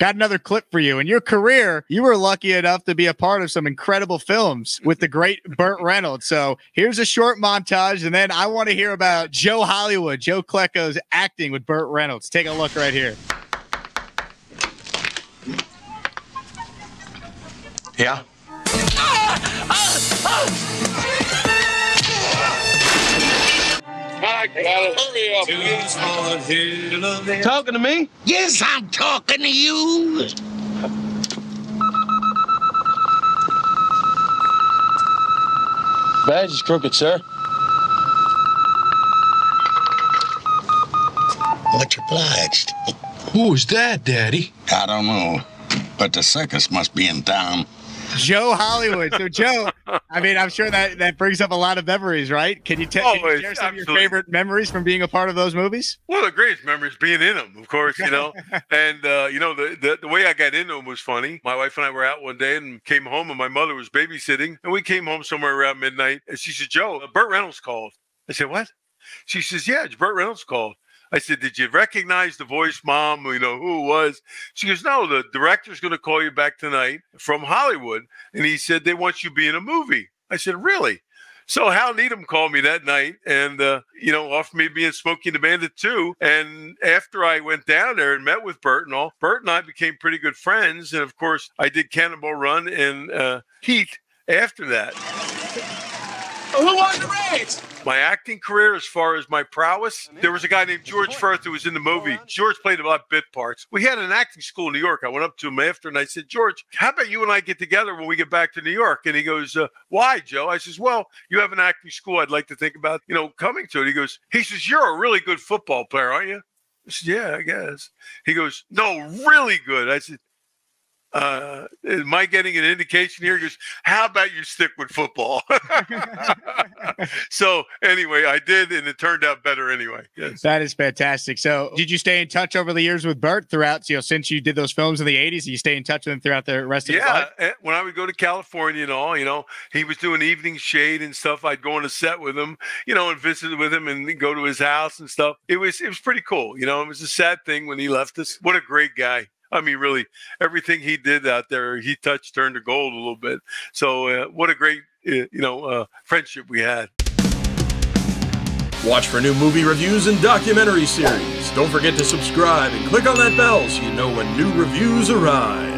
Got another clip for you. In your career, you were lucky enough to be a part of some incredible films with the great Burt Reynolds. So here's a short montage, and then I want to hear about Joe Hollywood, Joe Klecko's acting with Burt Reynolds. Take a look right here. Yeah? Talking to me? Yes, I'm talking to you. Badge is crooked, sir. Much obliged. Who is that, Daddy? I don't know, but the circus must be in town. Joe Hollywood. So, Joe, I mean, I'm sure that brings up a lot of memories, right? Can you, share some of your favorite memories from being a part of those movies? Well, the greatest memories being in them, of course, you know. And, you know, the way I got into them was funny. My wife and I were out one day and came home, and my mother was babysitting. And we came home somewhere around midnight. And she said, Joe, Burt Reynolds called. I said, what? She says, yeah, it's Burt Reynolds called. I said, did you recognize the voice, Mom? You know, who it was? She goes, no, the director's going to call you back tonight from Hollywood. And he said, they want you to be in a movie. I said, really? So Hal Needham called me that night and, you know, offered me to be in Smokey and the Bandit 2. And after I went down there and met with Burt and all, Burt and I became pretty good friends. And, of course, I did Cannonball Run and Heat after that. Who won the race? My acting career, as far as my prowess, there was a guy named George Firth who was in the movie. George played a lot of bit parts. We had an acting school in New York. I went up to him after and I said, George, how about you and I get together when we get back to New York? And he goes, why, Joe? I says, well, you have an acting school. I'd like to think about, you know, coming to it. He says, you're a really good football player, aren't you? I said, yeah, I guess. He goes, no, really good. I said, am I getting an indication here? He goes, how about you stick with football? So anyway, I did, and it turned out better anyway. Yes. That is fantastic. So did you stay in touch over the years with Burt throughout, you know, since you did those films in the 80s, you stay in touch with him throughout the rest of his life? Yeah, when I would go to California and all, you know, he was doing Evening Shade and stuff. I'd go on a set with him, you know, and visit with him and go to his house and stuff. It was pretty cool. You know, it was a sad thing when he left us. What a great guy. I mean, really, everything he did out there, he touched, turned to gold a little bit. So what a great, friendship we had. Watch for new movie reviews and documentary series. Don't forget to subscribe and click on that bell so you know when new reviews arrive.